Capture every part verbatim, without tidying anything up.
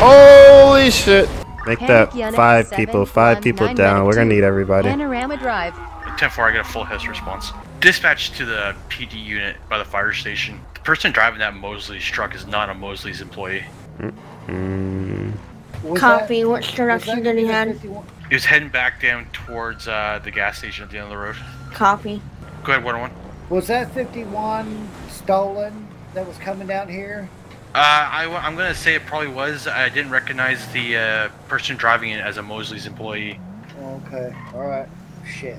Holy shit! Make that five people, five people down. We're gonna need everybody. Panorama Drive. ten four, I get a full H E S response. Dispatch to the P D unit by the fire station. The person driving that Mosley's truck is not a Mosley's employee. Mm-hmm. Copy, that, which direction did he head? He was heading back down towards uh, the gas station at the end of the road. Copy. Go ahead, one oh one. Was that fifty-one stolen that was coming down here? Uh, I, I'm gonna say it probably was. I didn't recognize the uh, person driving it as a Mosley's employee. Okay, alright. Shit.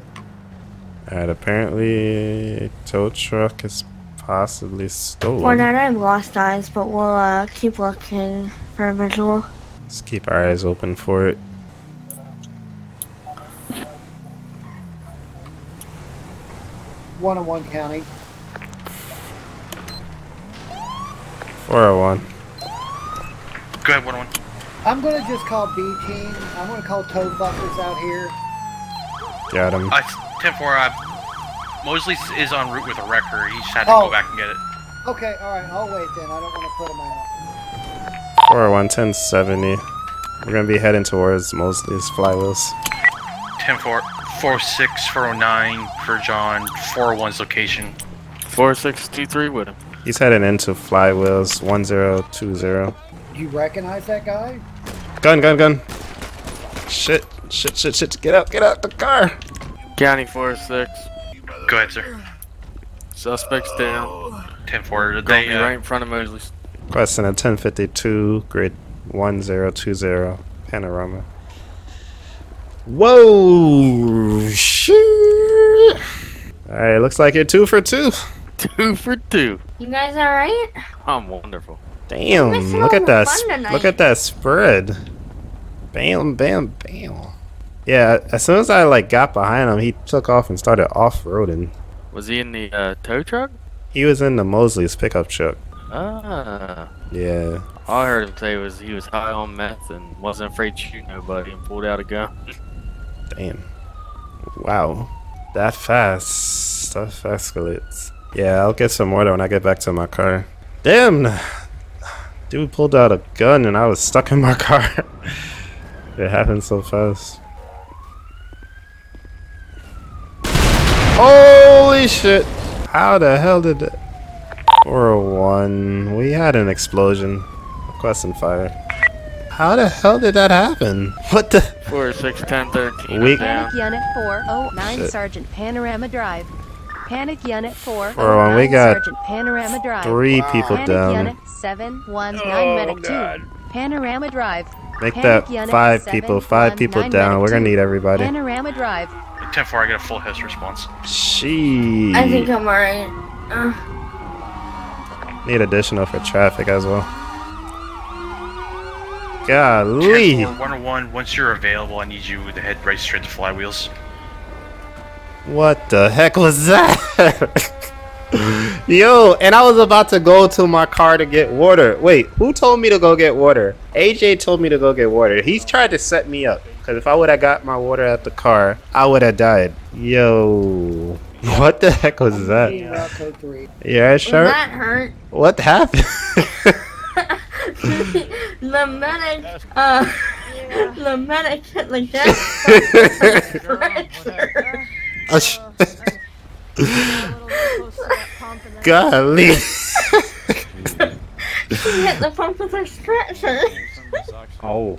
Alright, apparently a tow truck is possibly stolen. Well, now I have lost eyes, but we'll uh, keep looking for a visual. Let's keep our eyes open for it. one oh one County. four oh one. Go ahead, one oh one. I'm gonna just call B team. I'm gonna call tow buckers out here. Got him. Uh, ten four, uh, Mosley's is en route with a wrecker. He just had to oh. go back and get it. Okay, alright, I'll wait then. I don't want to put him out. four oh one, ten seventy. We're gonna be heading towards Mosley's flywheels. ten four, four oh six, four oh nine for John, four oh one's location. four six two three with him. He's heading into flywheels, one zero two zero. You recognize that guy? Gun, gun, gun. Shit, shit, shit, shit. Get out, get out the car. County four oh six. Go ahead, sir. Suspects down. ten four. They uh, right in front of Mosley's. Question at ten fifty-two, grid one zero two zero, Panorama. Whoa! Shit! Alright, looks like you're two for two. Two for two. You guys alright? I'm wonderful. Damn, look at that. Look at that spread. Bam, bam, bam. Yeah, as soon as I like got behind him, he took off and started off-roading. Was he in the uh, tow truck? He was in the Mosley's pickup truck. Ah. Yeah. All I heard him say was he was high on meth and wasn't afraid to shoot nobody and pulled out a gun. Damn. Wow. That fast. That escalates. Yeah, I'll get some water when I get back to my car. Damn. Dude pulled out a gun and I was stuck in my car. It happened so fast. Holy shit! How the hell did that? four oh one. We had an explosion. Requesting fire. How the hell did that happen? What the? four six ten thirteen. We Panic Unit four oh nine shit. Sergeant Panorama Drive. Panic Unit four oh nine. We got Sergeant Panorama Drive. Three wow. people Panic down. Panic Unit seven one nine oh, Medic God. two. Panorama Drive. Make Panic that five people. Five people down. We're gonna need everybody. Panorama Drive. ten four, I get a full H E S response. Sheesh. I think I'm alright. Uh. Need additional for traffic as well. Golly. one oh one, once you're available, I need you to head right straight to flywheels. What the heck was that? Yo, and I was about to go to my car to get water. Wait, who told me to go get water? A J told me to go get water. He's tried to set me up. Cause if I would have got my water at the car, I would have died. Yo, what the heck was that? Yeah, sure. That hurt. What happened? The medic, uh, yeah. the medic hit like that. Golly. She hit the pump with her stretcher. Oh,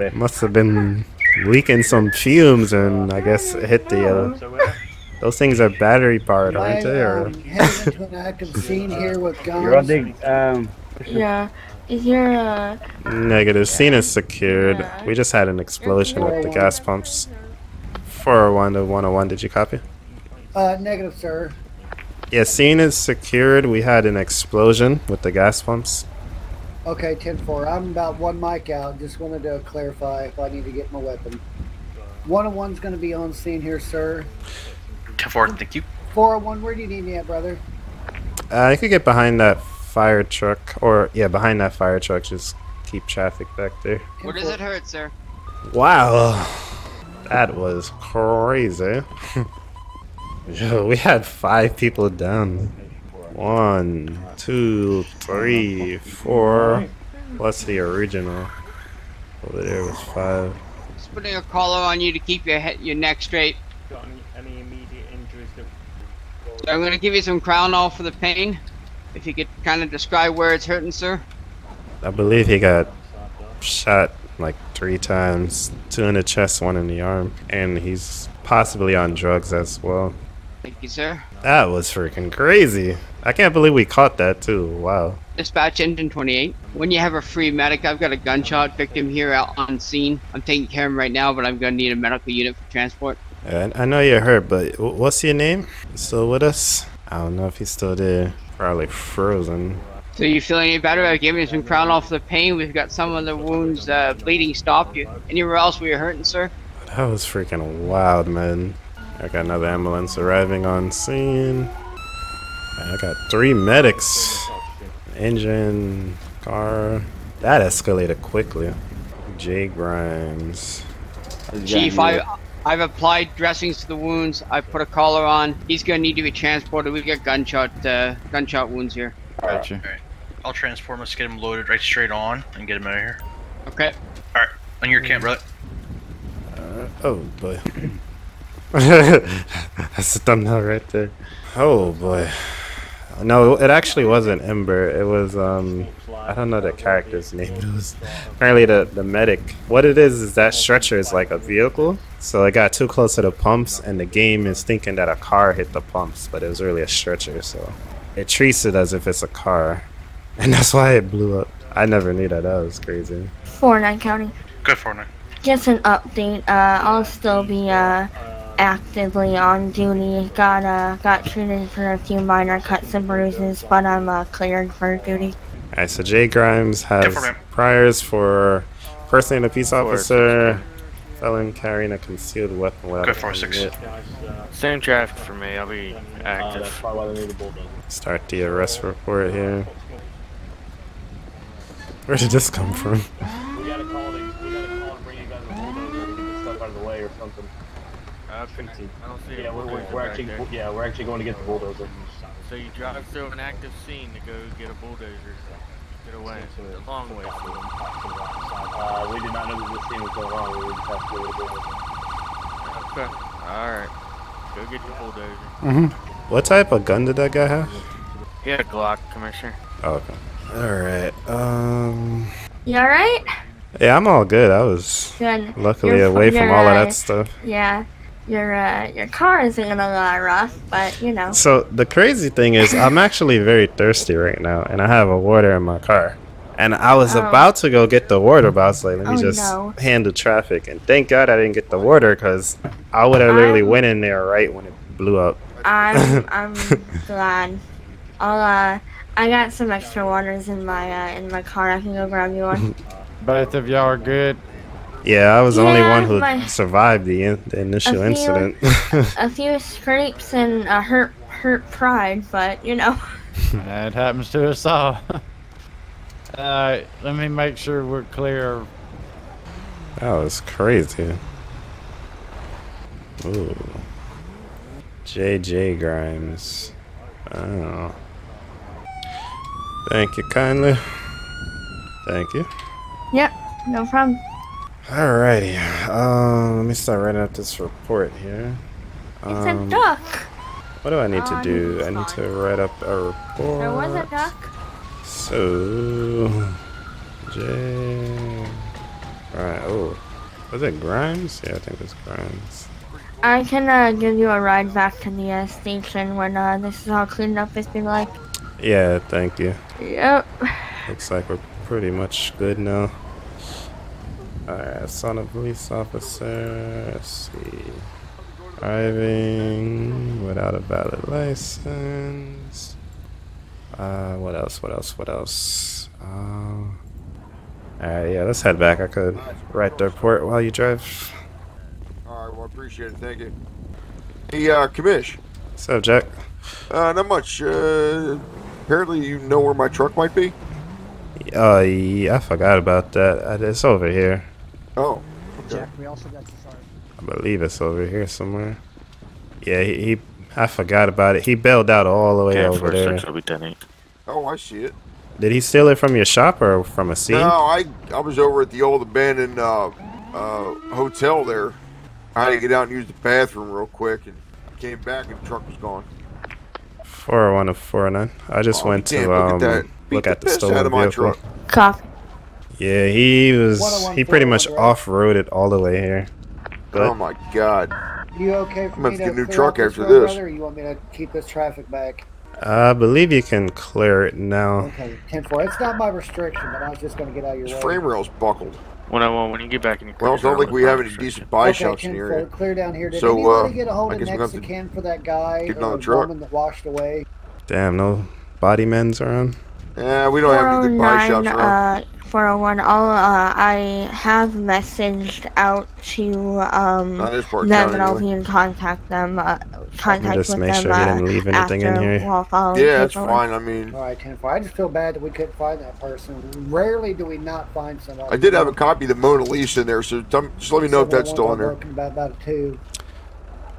it must have been leaking some fumes, and I guess it hit the. Uh, those things are battery powered, aren't they? Or? You're on the, um, yeah, you're. Uh, Negative. Scene is secured. Yeah. We just had an explosion with the gas pumps. four oh one to one oh one. Did you copy? Uh, negative, sir. Yeah, scene is secured. We had an explosion with the gas pumps. Okay, ten four. I'm about one mic out. Just wanted to clarify if I need to get my weapon. one oh one's going to be on scene here, sir. ten four, thank you. four oh one, where do you need me at, brother? Uh, I could get behind that fire truck. Or, yeah, behind that fire truck. Just keep traffic back there. Where does it hurt, sir? Wow. That was crazy. Yo, we had five people down. One, two, three, four. Plus the original. Over there was five. Just putting a collar on you to keep your head, your neck straight. Got any, any immediate injuries? That... So I'm going to give you some Crownol for the pain. If you could kind of describe where it's hurting, sir. I believe he got shot like three times, two in the chest, one in the arm, and he's possibly on drugs as well. Thank you, sir. That was freaking crazy. I can't believe we caught that too. Wow. Dispatch engine twenty-eight. When you have a free medic, I've got a gunshot victim here out on scene. I'm taking care of him right now, but I'm gonna need a medical unit for transport. And I know you're hurt, but what's your name? Still with us? I don't know if he's still there. Probably frozen. So you feel any better? I've given you some Crown off the pain. We've got some of the wounds uh, bleeding stopped. You anywhere else where you're hurting, sir? That was freaking wild, man. I got another ambulance arriving on scene. I got three medics. Engine, car. That escalated quickly. Jay Grimes. Chief, I've, I've applied dressings to the wounds. I've put a collar on. He's gonna need to be transported. We've got gunshot, uh, gunshot wounds here. Gotcha. All right. I'll transform us, get him loaded right straight on, and get him out of here. Okay. Alright, on your cam, brother. Uh, oh boy. That's the thumbnail right there. Oh boy. No, it actually wasn't Ember. It was, um, I don't know the character's name. It was apparently the, the medic. What it is is that stretcher is like a vehicle. So it got too close to the pumps, and the game is thinking that a car hit the pumps, but it was really a stretcher, so. It treats it as if it's a car, and that's why it blew up. I never knew that. That was crazy. four nine counting. Good four nine. Just an update. Uh, I'll still be uh actively on duty. Got uh got treated for a few minor cuts and bruises, but I'm uh, cleared for duty. All right. So Jay Grimes has priors for personally a peace officer, felon carrying a concealed weapon. Good four six. Same traffic for me. I'll be active. Start the arrest report here. Where did this come from? We got a call and bring you guys a bulldozer to get stuff out of the way or something. I don't see yeah, we're, we're, we're actually, yeah, we're actually going to get the bulldozer. So you drive through an active scene to go get a bulldozer. Get away. It's a long way. Uh, we did not know that this scene was going on. We were just have to go to the bulldozer. Okay. Alright. Go get the bulldozer. Mm-hmm. What type of gun did that guy have? He had a Glock, Commissioner. Oh, okay. Alright, um... You alright? Yeah, I'm all good. I was good. Luckily your, away your, from all uh, of that stuff. Yeah. Your uh, your car isn't gonna uh, rough, but, you know. So, the crazy thing is, I'm actually very thirsty right now, and I have a water in my car. And I was oh. about to go get the water, but I was like, let me oh, just no. handle traffic. And thank God I didn't get the water, because I would have literally went in there right when it blew up. I'm I'm glad. I'll uh I got some extra waters in my uh, in my car. I can go grab you one. Both of y'all are good. Yeah, I was yeah, the only one who my, survived the, in, the initial a few, incident. A few scrapes and a hurt hurt pride, but you know. That happens to us all. Uh, let me make sure we're clear. That was crazy. Ooh. J J Grimes. Oh. Thank you kindly. Thank you. Yep, no problem. Alrighty. Um, let me start writing up this report here. Um, it's a duck. What do I need to do? I need to write up a report. There was a duck. So. J. Alright, oh. Was it Grimes? Yeah, I think it was Grimes. I can uh, give you a ride back to the uh, station when uh, this is all cleaned up, if you like. Yeah, thank you. Yep. Looks like we're pretty much good now. Alright, I saw the police officer. Let's see. Driving without a valid license. Uh, what else? What else? What else? Uh, Alright, yeah, let's head back. I could write the report while you drive. Alright, well, I appreciate it, thank you. Hey, uh, Commish. What's up, Jack? Uh, not much. Uh, apparently you know where my truck might be? Uh, yeah, I forgot about that. It's over here. Oh, okay. Jack, we also got you sorry. I believe it's over here somewhere. Yeah, he, he I forgot about it. He bailed out all the way over there. I'll be ten eight. Oh, I see it. Did he steal it from your shop or from a scene? No, I I was over at the old abandoned uh, uh, hotel there. I had to get out and use the bathroom real quick, and came back and the truck was gone. four oh one and four oh nine. I just oh, went to look um, at, look at the, the stolen out of my vehicle. Truck. Coffee. Yeah, he was. He pretty much off-roaded all the way here. But oh my God. You okay for I'm me to, to get a new truck after road, this? Or you want me to keep this traffic back? I believe you can clear it now. Okay, ten four. It's not my restriction, but I was just going to get out of your way. This frame rail's buckled. one oh one, when you get back in your car. Well, I don't think we have any decent buy okay, shops in the area. Clear down here. Did so, anybody uh, get a hold of Mexican for that guy or the truck. Woman that washed away? Damn, no body men's around? Yeah, we don't have any good buy shops around. Uh, four oh one, I'll, uh, I have messaged out to um, them and I'll be in contact them, uh, contact with them. Just make sure you didn't leave anything in here. Yeah, that's fine. I mean, all right, ten four. I just feel bad that we couldn't find that person. Rarely do we not find someone. I did have a copy of the Mona Lisa in there, so just let me know if that's still in there. About about a two.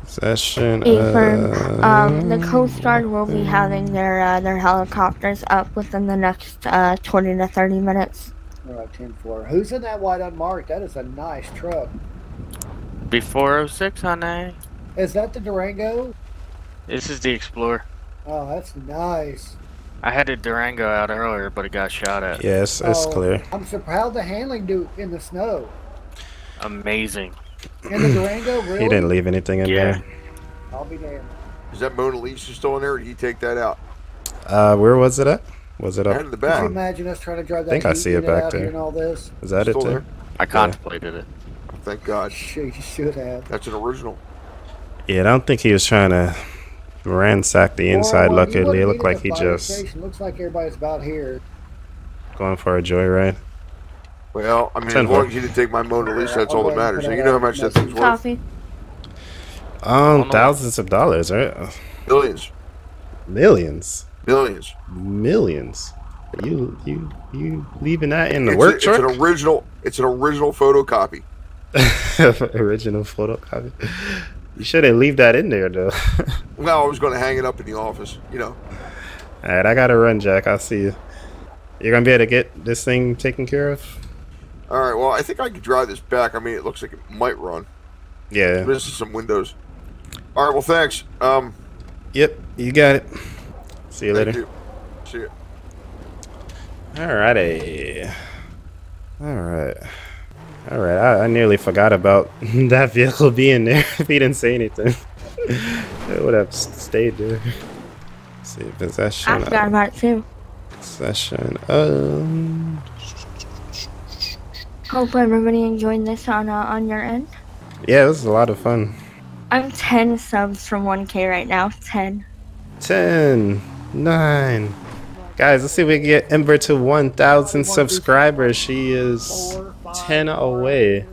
Session. Uh, um, the Coast Guard will be having their uh, their helicopters up within the next uh, twenty to thirty minutes. All right, ten four. Who's in that white unmarked? That is a nice truck. Be four oh six, honey. Is that the Durango? This is the Explorer. Oh, that's nice. I had a Durango out earlier, but it got shot at. Yes, it's oh, clear. I'm surprised the handling do in the snow. Amazing. In the Durango, really? He didn't leave anything in yeah. there. I'll be damned. Is that Mona Lisa still in there, or did he take that out? Uh, where was it at? Was it up? Could you imagine us trying to drive that I think I see it back there. Is that it there? I contemplated it. Thank God. Sure, you should have. That's an original. Yeah, I don't think he was trying to ransack the inside. Luckily, it looked like he just. Looks like everybody's about here. Going for a joyride. Well, I mean, as long as you didn't take my Mona Lisa, that's all that matters. So you know how much that thing's worth. Um, thousands of dollars, right? Millions. Millions. Millions. Millions. You you you leaving that in the work truck? It's an original. It's an original photocopy. Original photocopy. You shouldn't leave that in there though. Well, I was going to hang it up in the office. You know. All right, I gotta run, Jack. I'll see you. You're gonna be able to get this thing taken care of. All right. Well, I think I can drive this back. I mean, it looks like it might run. Yeah. This is some windows. All right. Well, thanks. Um. Yep. You got it. See you later. See you. Alrighty. Alright. Alright, I, I nearly forgot about that vehicle being there if he didn't say anything. It would have stayed there. Let's see, possession. I forgot about it too. Possession. Um. Hope everybody enjoyed this on, uh, on your end. Yeah, this is a lot of fun. I'm ten subs from one K right now. ten. ten. Nine. Guys, let's see if we can get Ember to one thousand subscribers. She is ten away.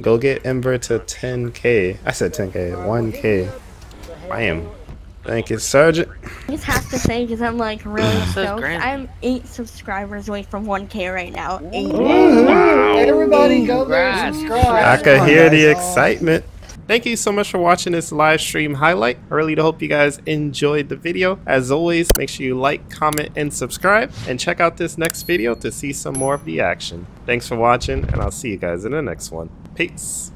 Go get Ember to ten K. I said ten K. one K. Bam. Thank you, Sergeant. I just have to say, because I'm like really stoked. I'm eight subscribers away from one K right now. Eight. Wow. Everybody go there and subscribe. I can hear the excitement. Thank you so much for watching this live stream highlight. I really do hope you guys enjoyed the video. As always, make sure you like, comment, and subscribe. And check out this next video to see some more of the action. Thanks for watching, and I'll see you guys in the next one. Peace.